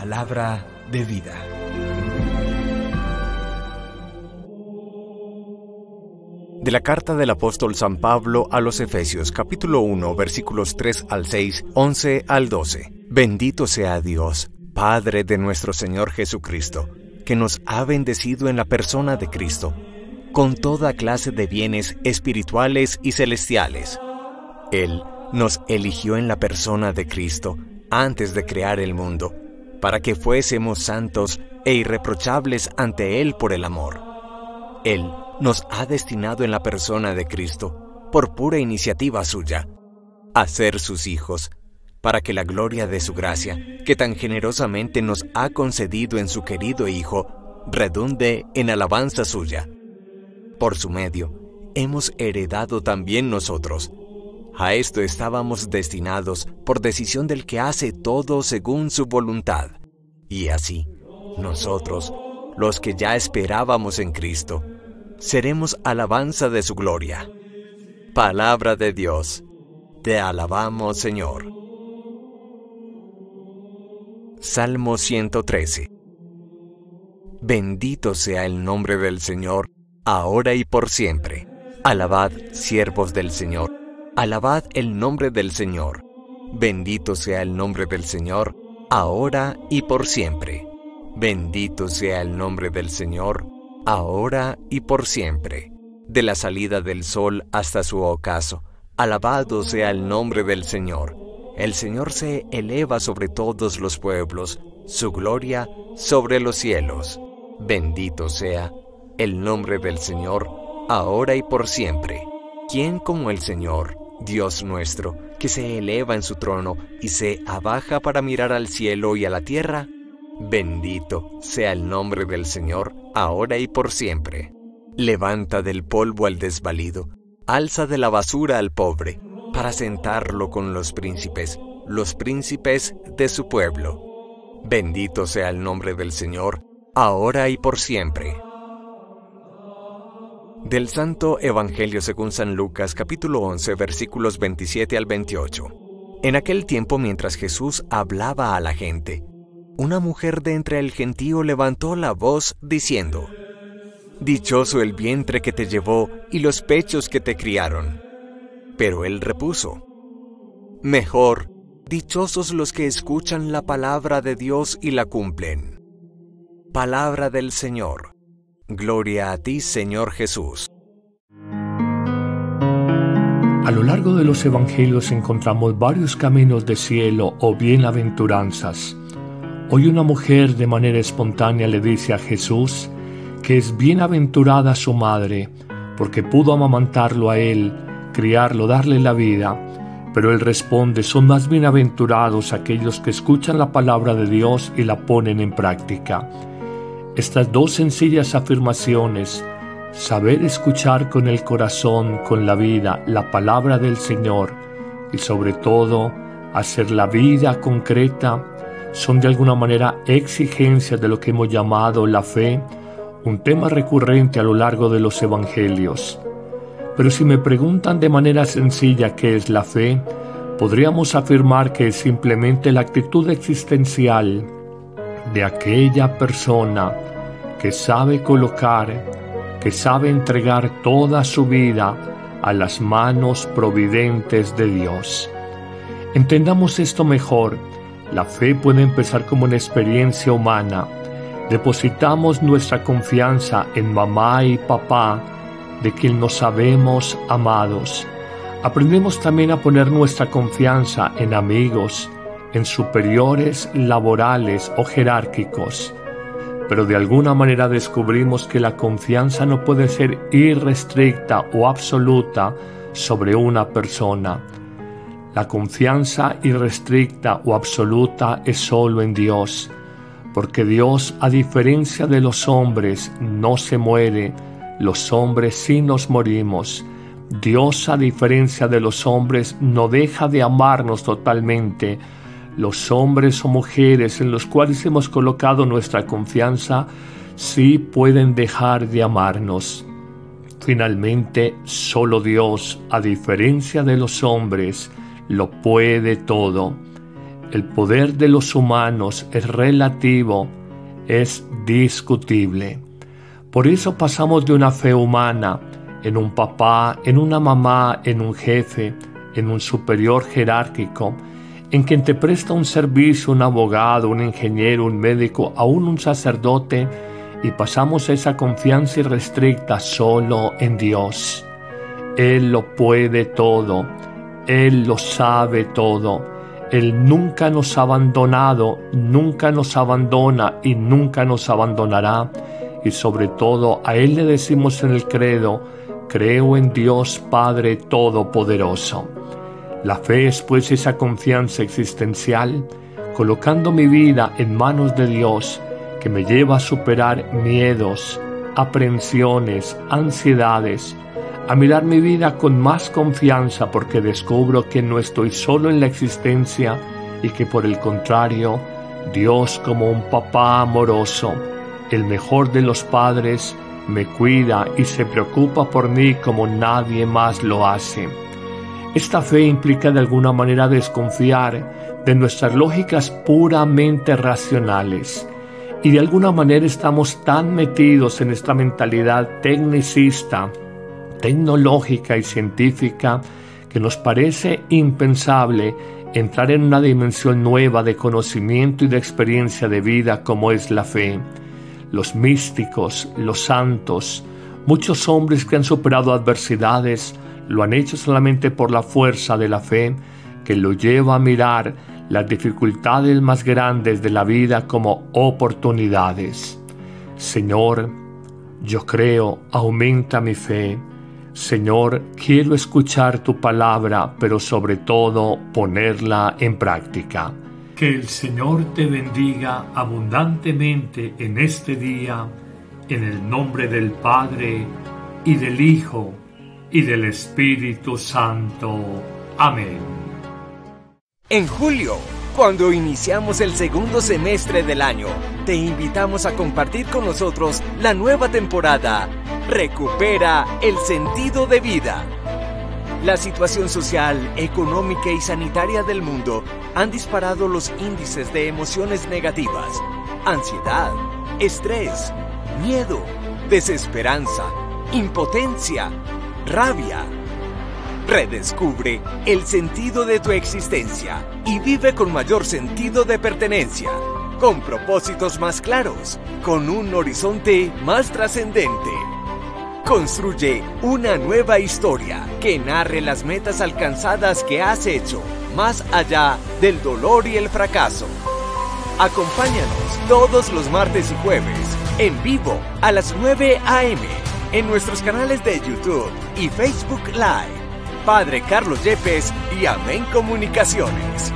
Palabra de vida. De la carta del apóstol San Pablo a los Efesios, capítulo 1, versículos 3 al 6, 11 al 12. Bendito sea Dios, Padre de nuestro Señor Jesucristo, que nos ha bendecido en la persona de Cristo, con toda clase de bienes espirituales y celestiales. Él nos eligió en la persona de Cristo antes de crear el mundo, para que fuésemos santos e irreprochables ante Él por el amor. Él nos ha destinado en la persona de Cristo, por pura iniciativa suya, a ser sus hijos, para que la gloria de su gracia, que tan generosamente nos ha concedido en su querido Hijo, redunde en alabanza suya. Por su medio, hemos heredado también nosotros. A esto estábamos destinados por decisión del que hace todo según su voluntad. Y así, nosotros, los que ya esperábamos en Cristo, seremos alabanza de su gloria. Palabra de Dios. Te alabamos, Señor. Salmo 113. Bendito sea el nombre del Señor, ahora y por siempre. Alabad, siervos del Señor, alabad el nombre del Señor. Bendito sea el nombre del Señor, ahora y por siempre. Bendito sea el nombre del Señor, ahora y por siempre. De la salida del sol hasta su ocaso, alabado sea el nombre del Señor. El Señor se eleva sobre todos los pueblos, su gloria sobre los cielos. Bendito sea el nombre del Señor, ahora y por siempre. ¿Quién como el Señor, Dios nuestro, que se eleva en su trono y se abaja para mirar al cielo y a la tierra? Bendito sea el nombre del Señor, ahora y por siempre. Levanta del polvo al desvalido, alza de la basura al pobre, para sentarlo con los príncipes de su pueblo. Bendito sea el nombre del Señor, ahora y por siempre. Del Santo Evangelio según San Lucas, capítulo 11, versículos 27 al 28. En aquel tiempo, mientras Jesús hablaba a la gente, una mujer de entre el gentío levantó la voz diciendo: «Dichoso el vientre que te llevó y los pechos que te criaron». Pero él repuso: «Mejor, dichosos los que escuchan la palabra de Dios y la cumplen». Palabra del Señor. Gloria a ti, Señor Jesús. A lo largo de los evangelios encontramos varios caminos de cielo o bienaventuranzas. Hoy una mujer de manera espontánea le dice a Jesús que es bienaventurada su madre, porque pudo amamantarlo a él, criarlo, darle la vida. Pero él responde: son más bienaventurados aquellos que escuchan la palabra de Dios y la ponen en práctica. Estas dos sencillas afirmaciones, saber escuchar con el corazón, con la vida, la palabra del Señor, y sobre todo hacer la vida concreta, son de alguna manera exigencias de lo que hemos llamado la fe, un tema recurrente a lo largo de los evangelios. Pero si me preguntan de manera sencilla qué es la fe, podríamos afirmar que es simplemente la actitud existencial de aquella persona que sabe colocar, que sabe entregar toda su vida a las manos providentes de Dios. Entendamos esto mejor. La fe puede empezar como una experiencia humana. Depositamos nuestra confianza en mamá y papá, de quien nos sabemos amados. Aprendemos también a poner nuestra confianza en amigos, en superiores laborales o jerárquicos. Pero de alguna manera descubrimos que la confianza no puede ser irrestricta o absoluta sobre una persona. La confianza irrestricta o absoluta es solo en Dios, porque Dios, a diferencia de los hombres, no se muere. Los hombres sí nos morimos. Dios, a diferencia de los hombres, no deja de amarnos totalmente. Los hombres o mujeres en los cuales hemos colocado nuestra confianza sí pueden dejar de amarnos. Finalmente, solo Dios, a diferencia de los hombres, lo puede todo. el poder de los humanos es relativo, es discutible. Por eso pasamos de una fe humana, en un papá, en una mamá, en un jefe, en un superior jerárquico, en quien te presta un servicio, un abogado, un ingeniero, un médico, aún un sacerdote, y pasamos esa confianza irrestricta solo en Dios. Él lo puede todo, Él lo sabe todo, Él nunca nos ha abandonado, nunca nos abandona y nunca nos abandonará. Y sobre todo a Él le decimos en el credo: creo en Dios Padre Todopoderoso. La fe es pues esa confianza existencial, colocando mi vida en manos de Dios, que me lleva a superar miedos, aprensiones, ansiedades, a mirar mi vida con más confianza porque descubro que no estoy solo en la existencia y que por el contrario, Dios, como un papá amoroso, el mejor de los padres, me cuida y se preocupa por mí como nadie más lo hace. Esta fe implica de alguna manera desconfiar de nuestras lógicas puramente racionales, y de alguna manera estamos tan metidos en esta mentalidad tecnicista, tecnológica y científica que nos parece impensable entrar en una dimensión nueva de conocimiento y de experiencia de vida como es la fe. Los místicos, los santos, muchos hombres que han superado adversidades lo han hecho solamente por la fuerza de la fe, que lo lleva a mirar las dificultades más grandes de la vida como oportunidades. Señor, yo creo, aumenta mi fe. Señor, quiero escuchar tu palabra, pero sobre todo ponerla en práctica. Que el Señor te bendiga abundantemente en este día, en el nombre del Padre, y del Hijo, y del Espíritu Santo. Amén. En julio, cuando iniciamos el segundo semestre del año, te invitamos a compartir con nosotros la nueva temporada Recupera el sentido de vida. La situación social, económica y sanitaria del mundo han disparado los índices de emociones negativas: ansiedad, estrés, miedo, desesperanza, impotencia, rabia. Redescubre el sentido de tu existencia y vive con mayor sentido de pertenencia, con propósitos más claros, con un horizonte más trascendente. Construye una nueva historia que narre las metas alcanzadas que has hecho, más allá del dolor y el fracaso. Acompáñanos todos los martes y jueves, en vivo a las 9 a.m., en nuestros canales de YouTube y Facebook Live. Padre Carlos Yepes y Amén Comunicaciones.